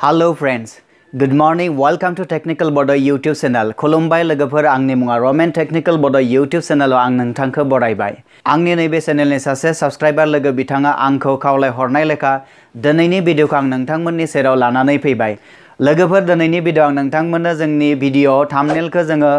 Hello friends, good morning, welcome to Technical Bodo YouTube channel. Khulumbai logophor angni munga Roman Technical Bodo YouTube channel o ang nongthangkho baraibai. Angni neibe channel ni sase subscriber logo bitanga angkho khawlai hornai leka dinaini video ko ang nongthangmonni seraw lananai faibai. Logophor dinaini video ang nongthangmonna jongni video thumbnail ko jongo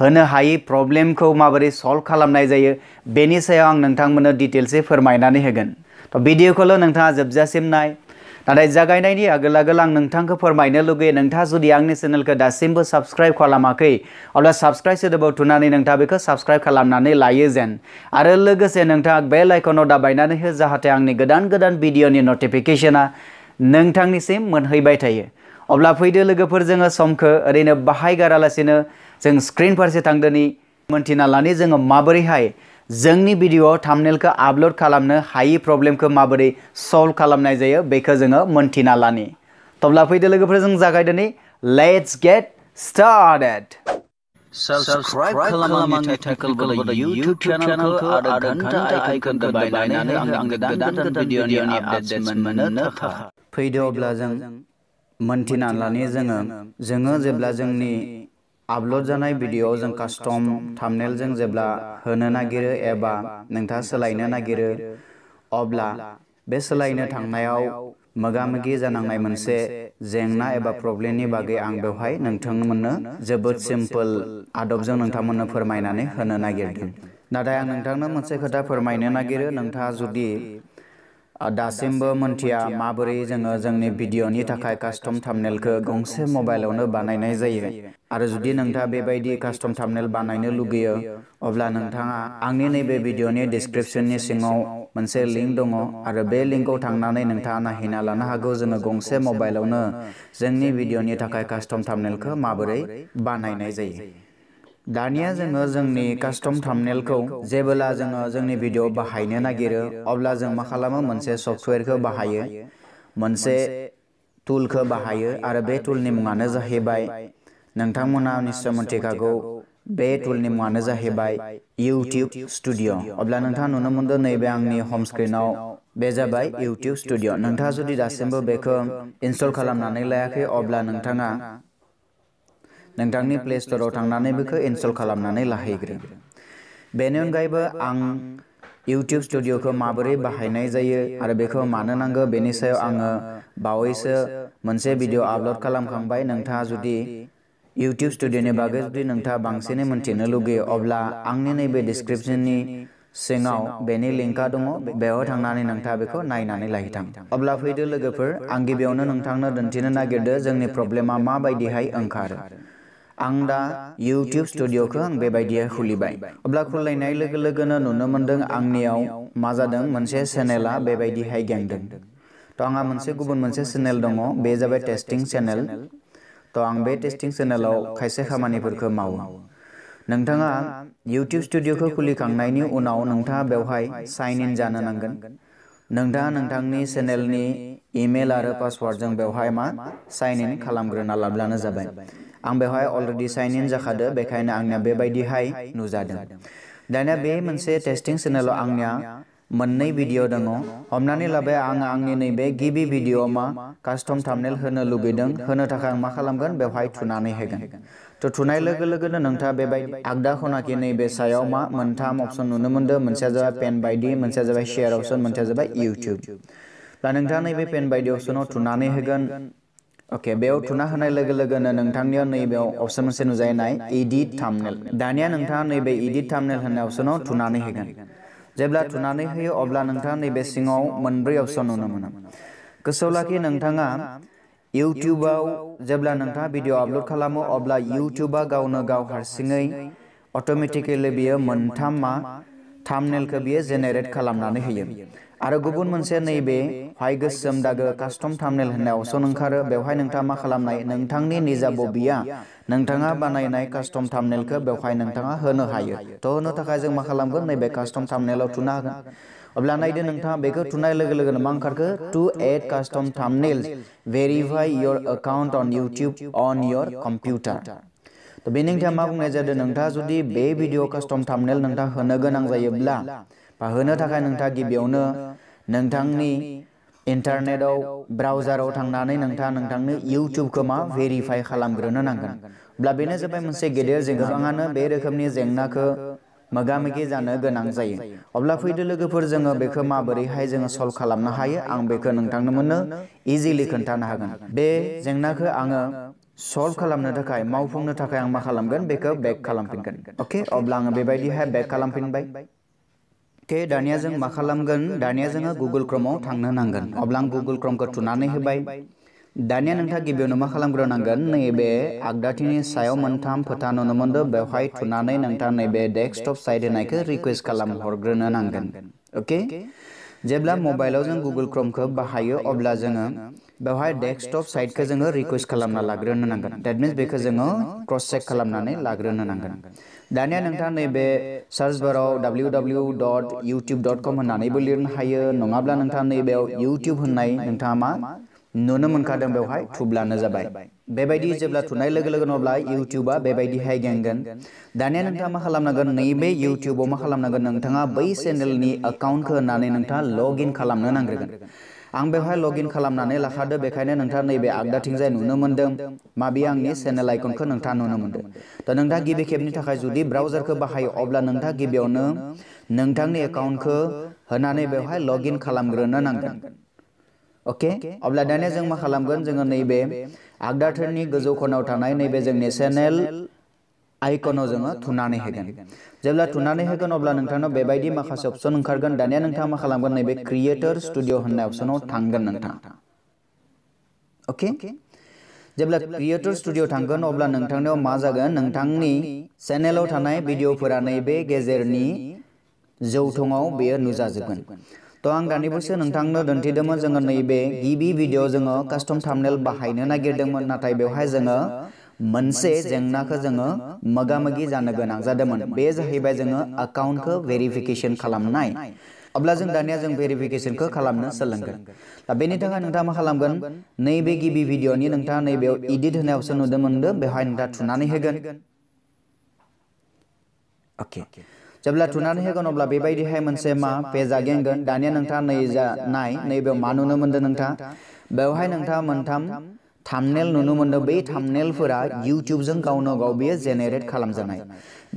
होनो हायि problem खौ माबोरै solve खालामनाय जायो बेनि सायाव आं नोंथांमोननो डिटेलसै फोरमायनानै होगोन तो भिडिअखौल' नोंथाङा जोबजासिम नाय नाथाय जागायनायनि आगोल आगोल आं नोंथांखौ फोरमायनो लुगैयो नोंथाङा जुदि आंनि चेनेलखौ दासिमबो साबस्क्राइब खालामाखै अब्ला साबस्क्राइब सोदोबाव थुनानै नोंथाङा बेखौ साबस्क्राइब खालामनानै लायो जेन आरो लोगोसे नोंथाङा बेल आइकनाव दाबायनानै हो जाहाथे आंनि गोदान गोदान भिडिअनि नटिफिकेशना नोंथांनिसिम मोनहैबाय थायो अब्ला फैदो लोगोफोर जोङो समखौ ओरैनो बाहाय गारालासिनो जों स्क्रीन फारसे थांदोनि मोनथिना लानि जोङो माबोरैहाय जोंनि भिडिअआव थाम्बनेलखौ आपलोड खालामनो हायि प्रॉब्लमखौ माबोरै सॉल्व खालामनाय जायो बेखौ जोङो मोनथिना लानि तब्ला फैदो लोगोफोर जों जागायदोनि लेट्स गेट स्टार्टेड सब्सक्राइब खालामनानै आंनि टेक्निकल बडो YouTube चैनलखौ आरो घंटा आइकन दाबायनानै आंनि गोदान गोदान भिडिअनि आपडेट्स मोननो थाखाय फैदो अब्ला जों मोनथिना लानि जोङो जेब्ला जोंनि अपलोड जानाय भिडिअआव जों कस्टम थंबनेल जों जेब्ला होनो नागिरो एबा नोंथाङा सोलायनो नागिरो अब्ला बे सोलायनो थांनायाव मोगा-मोगि जानांनाय मोनसे जेंना एबा प्रॉब्लेमनि बागै आं बेवहाय नोंथांमोननो जोबोद सिम्पल आदबजों नोंथांमोननो फोरमायनानै होनो नागिरदों नाथाय आं नोंथांनो मोनसे खोथा फोरमायनो नागिरो नोंथाङा जुदि दासिमबो मोनथिया माबोरै जोङो जोंनि भिडिअनि थाखाय कस्टम थंबनेलखौ गंसे मोबाइलावनो बानायनाय जायो आरो जुदि नोंथाङा बेबायदि कस्टम थंबनेल बानायनो लुगियो अब्ला नोंथाङा आंनि नैबे भिडिअनि डिस्क्रिप्शननि सिङाव मोनसे लिंक दङ आरो बे लिंकआव थांनानै नोंथाङा नायना लानो हागौ जोङो गंसे मोबाइलावनो जोंनि भिडिअनि थाखाय कस्टम थंबनेलखौ माबोरै बानायनाय जायो दानिया जोङो जोंनि कस्टम थंबनेलखौ जेबोला जोङो जोंनि भिडिअ बाहायनो नागिरो अब्ला जों मा खालामो मोनसे सॉफ्टवेयरखौ बाहायो मोनसे टुलखौ बाहायो आरो बे टुलनि मुङानो जाहैबाय नोंथांमोना निश्चय मोनथिखागौ बे टुलनि मुङानो जाहैबाय YouTube स्टुडिअ अब्ला नोंथाङा नुनो मोनदों नैबे आंनि हम स्क्रिनाव बे जाबाय YouTube स्टुडिअ नोंथाङा जुदि दासिमबो बेखौ इनस्टल खालामनानै लायाखै अब्ला नोंथाङा नोंथांनि प्ले स्टोराव थांनानै बेखौ इनस्टल खालामनानै लाहैग्रो बेनि अनगायैबो आं YouTube स्टुडिअखौ माबोरै बाहायनाय जायो आरो बेखौ मानो नांगौ बेनि सायाव आङो बावैसो मोनसे भिडिअ आपलोड खालामखांबाय नोंथाङा जुदि YouTube स्टुडिअनि बागै जुदि नोंथाङा बांसिनै मिथिनो लुगैयो अब्ला आंनि नैबे डिस्क्रिप्शननि सिङाव बेनि लिंकआ दङ बेयाव थांनानै नोंथाङा बेखौ नायनानै लाहैथां अब्ला फैदो लोगोफोर आं गिबियावनो नोंथांनो दिन्थिनो नागिरदों जोंनि प्रॉब्लेमा माबायदिहाय ओंखारो आं दा YouTube स्टुडिअ खौ आं बेबायदियै खुलिबाय अब्ला खुलिनाय लोगो लोगोनो नुनो मोनदों आंनियाव मा जादों मोनसे चैनेला बेबायदियै गेंदों तो आंहा मोनसे गुबुन मोनसे चैनेल दङ बे जाबाय टेस्टिं चैनेल तो आं बे टेस्टिं चैनेलाव खायसे खामानिफोरखौ मावो नोंथाङा YouTube स्टुडिअ खौ खुलिखांनायनि उनाव नोंथाङा बेवहाय साइन इन जानो नांगोन नोंथाङा नोंथांनि चैनेलनि इमेल आरो पासवर्डजों बेवहाय मा साइन इन खालामग्रोना लाब्लानो जाबाय आं बेवहाय ऑलरेडी साइन इन जाखादो बेखायनो आंना बेबायदिहाय नुजादों दानिया बे मोनसे टेस्टिं चैनेलाव आंनिया मोननै भिडिअ दङ हमनानै लाबाय आं आंनि नैबे गिबि भिडिअआव मा कस्टम थंबनेल होनो लुबैदों होनो थाखाय आं मा खालामगोन बेवहाय थुनानै होगोन तो थुनाय लोगो लोगोनो नोंथाङा बेबायदि आगदा खनाखि नैबे सायाव मा मोनथाम अपसन नुनो मोनदों मोनसेया जाबाय पेन बायदि मोनसेया जाबाय शेयर अपसन मोनसेया जाबाय YouTube दा नोंथाङा नैबे पेन बायदि अपसनाव थुनानै होगोन ओके बेयाव थुना होनाय लोगो लोगोनो नोंथांनियाव नैबेयाव अपसन मोनसे नुजायनाय एडिट थंबनेल दानिया नोंथाङा नैबे एडिट थंबनेल होननाय अपसनाव थुनानै होगोन जेब्ला थुनानै होयो अब्ला नोंथाङा नैबे सिङाव मोनब्रै अपसन नुनो मोनो गोसोआव लाखि नोंथाङा YouTube आव जेब्ला नोंथाङा भिडिअ आपलोड खालामो अब्ला YouTube आ गावनो गाव हारसिङै अटोमेटिकेलि बियो मोनथाम मा थंबनेलखौ बियो जेनेरेट खालामनानै होयो आरो गुबुन मोनसे नैबे हाय गोसोम दागो कस्टम थंबनेल होननाय अपसन ओंखारो बेवहाय नोंथाङा मा खालामनाय नोंथांनि निजा बबिया नोंथाङा बानायनाय कस्टम थंबनेलखौ बेवहाय नोंथाङा होनो हायो तो होनो थाखाय जों मा खालामगोन नैबे कस्टम थंबनेलाव थुना होगोन अब्ला नायदो नोंथाङा बेखौ थुनाय लोगो लोगोनो मा ओंखारखो to add custom thumbnails verify your account on YouTube on your computer तो बेनिफ्राय मा बुंनाय जादों नोंथाङा जुदि बे भिडिअ कस्टम थंबनेल नोंथाङा होनो गोनां जायोब्ला बा होनो थाखाय नोंथाङा गिबियावनो नोंथांनि Interneto browser out ang nanay ng tanang YouTube kuma verify kalamgro na nangan. Blabena sa pamensya geder zingabangan berekamni zingnaka magamiki zana ganang zay. Oblafidulagapur zinga beka mabari hay zinga sol kalam na hay ang beka ng tanang na easily kantan hagan. Be zingnaka ang solve kalamna takai maupung na takai ang makalamgan beka back kalampingan. Okay, oblang bebaidi hay back kalampin bay. के दानिया जों मा खालामगोन दानिया जों Google क्रमआव थांनो नांगोन अब्ला गुगल क्रमखौ थुनानै होबाय दानिया नोंथाङा गिबियावनो मा खालामग्रोनांगोन नैबे आगदाथिनि सायाव मोनथाम फोथा नुनो मोनदो बेवहाय थुनानै नोंथाङा नैबे डेस्कटप साइड होनायखौ रिक्वेस्ट खालाम हरग्रोनो नांगोन ओके जेब्ला मोबाइलाव जों गुगल क्रमखौ बाहायो अब्ला जों बेवहाय डेस्कटप साइडखौ जों रिक्वेस्ट खालामना लाग्रोनो नांगोन दैट मीन्स बेखौ जों क्रॉस चेक खालामनानै लाग्रोनो नांगोन दानिया नोंथाङा नैबे सर्च बाराव www.youtube.com होननानैबो लिरनो हायो नङाब्ला नोंथाङा नैबेयाव YouTube होननाय नोंथाङा मा नुनो मोनखादों बेवहाय थुब्लानो जाबाय बेबायदि जेब्ला थुनाय लोगो लोगोनो अब्ला YouTubeआ बेबायदिहाय गेंगोन दानिया नोंथाङा मा खालामनांगोन नैबे YouTubeआव मा खालामनांगोन नोंथाङा बै चेनेलनि एकाउन्टखौ होनानै नोंथाङा लगइन खालामनो नांग्रोगोन आं बेवहाय लगिन खालामनानै लाखादो बेखायनो नोंथाङा नैबे आगदाथिंजाय नुनो मोनदों माबि आंनि चेनेल आइकनखौ नोंथाङा नुनो मोनदों दा नोंथाङा गिबि खेबनि थाखाय जुदि ब्राउजारखौ बाहायो अब्ला नोंथाङा गिबियावनो नोंथांनि एकाउन्टखौ होनानै बेवहाय लगिन खालामग्रोनो नांगोन ओके अब्ला दानिया जों मा खालामगोन जोङो नैबे आगदाथिंनि गोजौ खनायाव थानाय नैबे जोंनि चेनेल आइकनआव जोङो थुनानै होगोन जेब्ला थुनानै होगोन अब्ला नोंथांनो बेबायदि माखासे ऑप्शन ओंखारगोन दानिया नोंथाङा मा खालामगोन नैबे क्रिएटर स्टुडियो होननाय ऑप्शनआव थांगोन नोंथाङा ओके जेब्ला क्रिएटर स्टुडियो थांगोन अब्ला नोंथांनियाव मा जागोन नोंथांनि चॅनेलआव थानाय भिडियोफोरा नैबे गेजेरनि जौथुङाव बेयो नुजाजोबगोन तो आं दानिबोसो नोंथांनो दिन्थिदोंमोन जोङो नैबे गिबि भिडियो जोङो कस्टम थाम्बनेल बाहायनो नागिरदोंमोन नाथाय बेवहाय जोङो मनसे जेंनाखौ जोङो मगामगि जानो गोनां जादोंमोन बे जाहैबाय जोङो एकाउन्टखौ वेरिफिकेशन खालामनाय अब्ला जों दानिया जों वेरिफिकेशनखौ खालामनो सोलोंगोन दा बेनि थाखाय नोंथाङा मा खालामगोन नैबे गिबि भिडियोनि नोंथाङा नैबेयाव एडिट होनाय ऑप्शन नुदोंमोनदो बेवहाय नोंथाङा थुनानै होगोन ओके जेब्ला थुनानै होगोन अब्ला बेबायदिहाय मोनसे मा पेज आगेंगोन दानिया नोंथाङा नैबेयाव मा नुनो मोनदों नोंथाङा बेवहाय नोंथाङा मोनथाम थाम्बनेल नुनो मोनदों बे थाम्बनेलफोरा YouTube जों गावनो गाव बे जेनेरेट खालामजानाय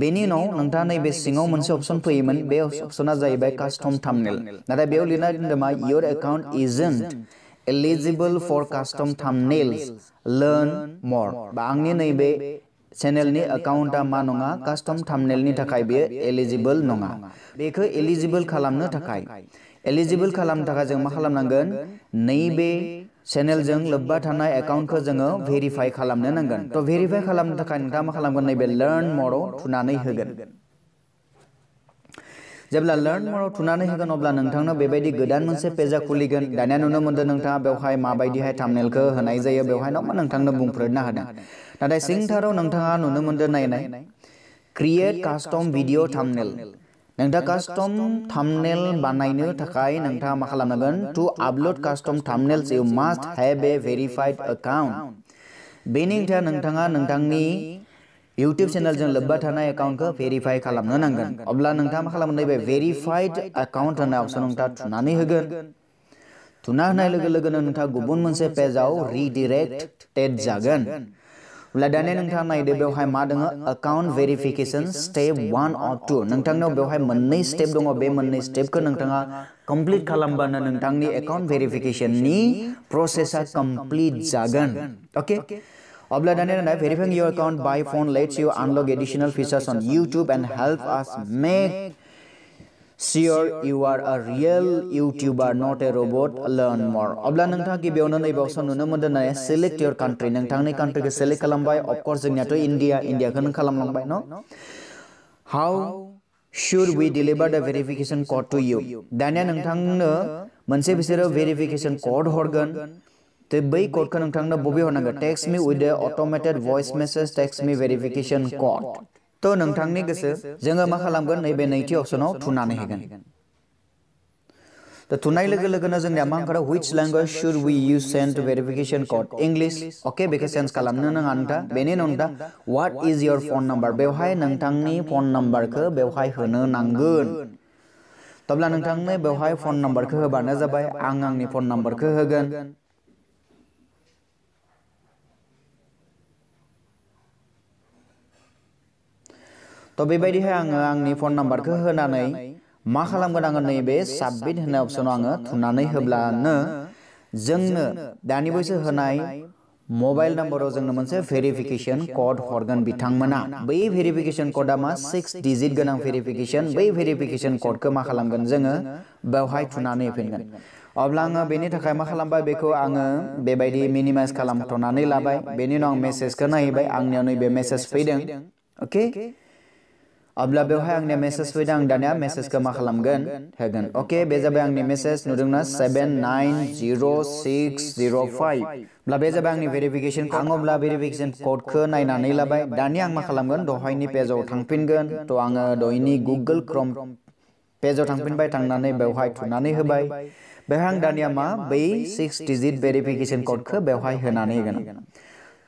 बेनि उनाव नोंथाङा नैबे सिङाव मोनसे ऑप्शन फैयोमोन बे ऑप्शना जाहैबाय कस्टम थाम्बनेल नाथाय बेयाव लिरना दोनदों मा your account isn't eligible for custom thumbnails learn more बा आंनि नैबे चॅनेलनि एकाउन्टआ मा नङा कस्टम थाम्बनेलनि थाखाय बे एलिजिबल नङा बेखौ एलिजिबल खालामनो थाखाय जों मा खालामनांगोन नैबे चॅनेल जों लब्बा थानाय एकाउन्टखौ जोङो वेरिफाइ खालामनो नांगोन तो वेरिफाइ खालामनो थाखाय नोंथाङा मा खालामगोन नैबे लर्न मरआव थुनानै होगोन जेब्ला लर्न मरआव थुनानै होगोन अब्ला नोंथांनो बेबायदि गोदान मोनसे पेजा खुलिगोन दानिया नुनो मोनदों नोंथाङा बेवहाय माबायदिहाय थाम्बनेलखौ होनाय जायो बेवहाय नामा नोंथांनो बुंफोरना होदों नाथाय सिंथाराव नोंथाङा नुनो मोनदों नायनाय क्रिएट कस्टम भिडिअ थाम्बनेल नोंथाङा कस्टम थाम्बनेल बानायनो थाखाय नोंथाङा मा खालामनांगोन to upload custom thumbnails you must have a verified account बेनि थाखाय नोंथाङा नोंथांनि YouTube चॅनेल जों लब्बा थानाय एकाउन्टखौ वेरिफाइ खालामनो नांगोन अब्ला नोंथाङा मा खालामनो बे वेरिफाइड अकाउंट होननाय ऑप्शन नोंथाङा थुनानै होगोन थुना होनाय लोगो लोगोनो नोंथाङा गुबुन मोनसे पेजाव रिडायरेक्टेड जागोन अब्ला दानिया नोंथाङा नायदो बेवहाय मा दङ अकाउन्ट वेरिफिकेशन स्टेप 1 और 2 नोंथांनाव बेवहाय मोननै स्टेप दङ बे मोननै स्टेपखौ नोंथाङा कंप्लीट खालामबानो नोंथांनि अकाउन्ट वेरिफिकेशननि प्रोसेसआ कंप्लीट जागोन ओके अब्ला दानिया नोंथाङा verifying your account by phone lets you unlock additional features on YouTube and help us make Sure, you are a real YouTuber, not a robot. Learn more. अब्ला नोंथाङा गिबियावनो नैबे ऑप्शन नुनो मोनदों ना सिलेक्ट योर कंट्री नोंथांनि कंट्रीखौ select खालामबाय अफ कोर्स जोंनियाथ' इंडियाखौ नों खालामलांबाय न how should we deliver the verification code to you दानिया नोंथांनो मोनसे बिसोरो वेरिफिकेशन कोड हरगोन तो बै कोडखौ नोंथांनो बबे हरनांगोन text me with a automated voice message text me verification code तो नोंथांनि गोसो जोङो मा खालामगोन नैबे नैथि ऑप्शनआव थुनानै होगोन तो थुनाय लोगो लोगोनो जोंनिया मा ओंखारो which language should we use send verification code English okay बेखौ सेन्स खालामनो नाङा नोंथां बेनि उनाव नोंथां what is your phone number बेवहाय नोंथांनि फोन नंबरखौ बेवहाय होनो नांगोन तब्ला नोंथांनो बेवहाय फोन नम्बरखौ होबानो जाबाय आं आंनि फोन नम्बरखौ होगोन तो बेबायदिहाय आङो आंनि फोन नम्बरखौ होनानै मा खालामगोन आङो नैबे सबमिट होनाय अपसनाव आङो थुनानै होब्लानो जोंनो दानि बैसो होनाय मोबाइल नम्बराव जोंनो मोनसे वेरिफिकेशन कोड हरगोन बिथांमोना बै वेरिफिकेशन कोडआ मा 6 डिजिट गोनां वेरिफिकेशन बै वेरिफिकेशन कोडखौ मा खालामगोन जोङो बेवहाय थुनानै होफिनगोन अब्ला आङो बेनि थाखाय मा खालामबाय बेखौ आङो बेबायदि मिनिमाइज खालामथ'नानै लाबाय बेनि उनाव आं मेसेजखौ नायबाय आंनियाव नैबे मेसेज फैदों ओके अब्ला बेवहाय आंनि मेसेज फैदों आं दानिया मेसेजखौ मा खालामगोन होगोन ओके बे जाबाय आंनि मेसेज नुदोंना 790605 अब्ला बे जाबाय आंनि वेरिफिकेशन कोड आंब्ला वेरिफिकेशन कोडखौ नायनानै लाबाय दानिया आं मा खालामगोन दहायनि पेजाव थांफिनगोन तो आङो दहायनि गुगल क्रोम पेजाव थांफिनबाय थांनानै बेवहाय थुनानै होबाय बेवहाय आं दानिया मा बै 6 डिजिट वेरिफिकेशन कोडखौ बेवहाय होनानै होगोन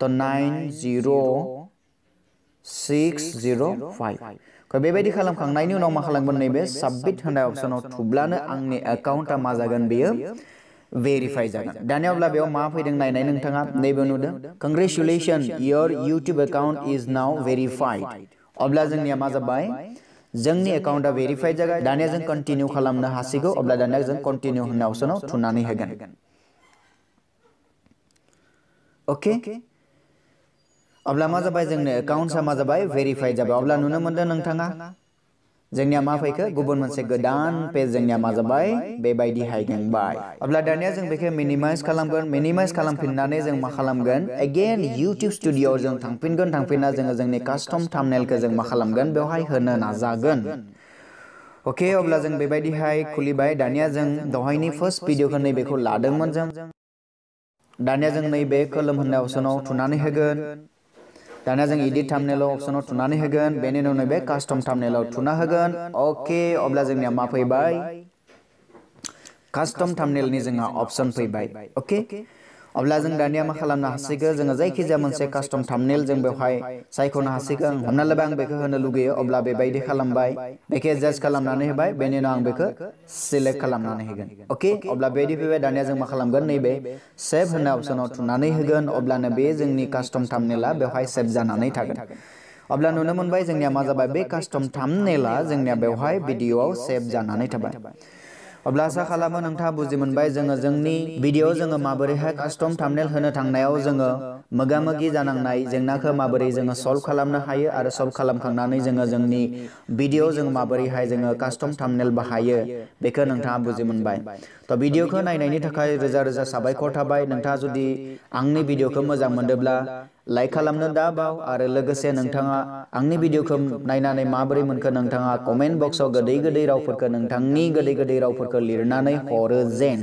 तो 900605 को बेबायदि खालामखांनायनि उनाव मा खालामगोन नैबे सबमिट होनाय अपसनाव थुब्लानो आंनि एकाउन्टा मा जागोन बेयो वेरिफाइ जागोन दानिया अब्ला बेयाव मा फैदों नायनाय नोंथाङा नैबे नुदों congratulation your YouTube account is now verified अब्ला जोंनिया मा जाबाय जोंनि एकाउन्टा वेरिफाइ जागोन दानिया जों कन्टिन्यू खालामनो हासिगौ अब्ला दानिया जों कन्टिन्यू होनाय अपसनाव थुनानै होगोन ओके अब्ला मा जाबाय जोंनो अकाउन्ट सा मा जाबाय वेरिफाइ जाबाय अब्ला नुनो मोनदों नोंथाङा जोंनिया मा फैखो गुबुन मोनसे गोदान पेज जोंनिया मा जाबाय बेबायदि हायगोनबाय अब्ला दानिया जों बेखौ मिनिमाइज खालामफिननानै जों मा खालामगोन अगेन YouTube स्टुडियो जों थांफिनना जों जोंनि कास्टम थाम्बनेलखौ जों मा खालामगोन बेवहाय होनो नाजागोन ओके अब्ला जों बेबायदि हाय खुलिबाय दानिया जों दहायनि फर्स्ट भिडियोखौ नैबेखौ लादोंमोन जों दानिया जों नैबे कलम होननाय अपसनाव थुनानै होगोन दानिया जों एडिट थाम्बनेल अपसनाव थुनानै होगोन बेनि उनाव नैबे कास्टम थाम्बनेलाव थुना होगोन ओके अब्ला जोंनिया मा फैबाय कास्टम थाम्बनेलनि जोंहा अपसन फैबाय ओके अब्ला जों दानिया मा खालामनो हासिगोन जों जायखिजाया मोनसे कास्टम थाम्बनेल जों बेवहाय सायख'नो हासिगोन हमना लाबाय आं बेखौ होनो लुगैयो अब्ला बेबायदि खालामबाय बेखौ एडजास्ट खालामनानै होबाय बेनि उनाव आं बेखौ सिलेक्ट खालामनानै होगोन ओके अब्ला बेबायदि फैबाय दानिया जों मा खालामगोन नैबे सेभ होननाय अपसनाव थुनानै होगोन अब्लानो बे जोंनि कास्टम थाम्बनेला बेवहाय सेभ जानानै थागोन अब्ला नुनो मोनबाय जोंनिया मा जाबाय बे कास्टम थाम्बनेला जोंनिया बेवहाय भिडिअआव सेभ जानानै थाबाय अब्ला आसा खालामो नोंथाङा बुजि मोनबाय जोङो जोंनि भिडिअआव जोङो माबोरैहाय कास्टम थाम्बनेल होनो थांनायाव जोङो मोगा-मोगि जानांनाय जेंनाखौ माबोरै जोङो सल्व खालामनो हायो आरो सल्व खालामखांनानै जोङो जोंनि भिडिअआव जों माबोरैहाय जोङो कास्टम थाम्बनेल बाहायो बेखौ नोंथाङा बुजि मोनबाय तो भिडिअखौ नायनायनि थाखाय रोजा रोजा साबायखर थाबाय नोंथाङा जुदि आंनि भिडिअखौ मोजां मोनदोंब्ला लाइक खालामनो दाबाव आरो लोगोसे नोंथाङा आंनि भिडिअखौ नायनानै माबोरै मोनखो नोंथाङा कमेन्ट बक्सआव गोदै रावफोरखौ नोंथांनि गोदै रावफोरखौ लिरनानै हरो जेन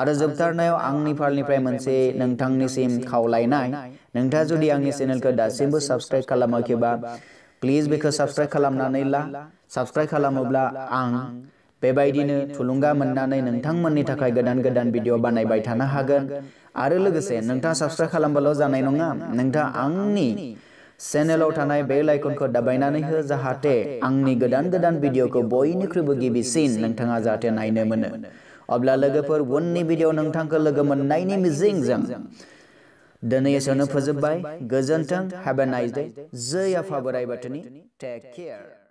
आरो जोबथारनायाव आंनि फारनिफ्राय मोनसे नोंथांनिसिम खावलायनाय नोंथाङा जुदि आंनि चैनेलखौ दासिमबो साबस्क्राइब खालामाखैबा प्लीज बेखौ साबस्क्राइब खालामनानै ला साबस्क्राइब खालामोब्ला आं बेबायदिनो थुलुंगा मोननानै नोंथांमोननि थाखाय गोदान भिडिअ बानायबाय थानो हागोन आरो लोगोसे नोंथाङा साबस्क्राइब खालामबाल' जानाय नङा नोंथाङा आंनि चैनेलाव थानाय बेल आइकनखौ दाबायनानै हो जाहाथे आंनि गोदान भिडिअखौ बयनिख्रुइबो गिबिसिन नोंथाङा जाहाथे नायनो मोनो अब्ला लोगोफोर उननि भिडिअ नोंथांखौ लोगो मोननायनि मिजिंजों दिनै एसेयावनो फोजोबबाय गोजोन्थों हैव अ नाइस डे जय आफा बोराइ बाथौनि टेक केयार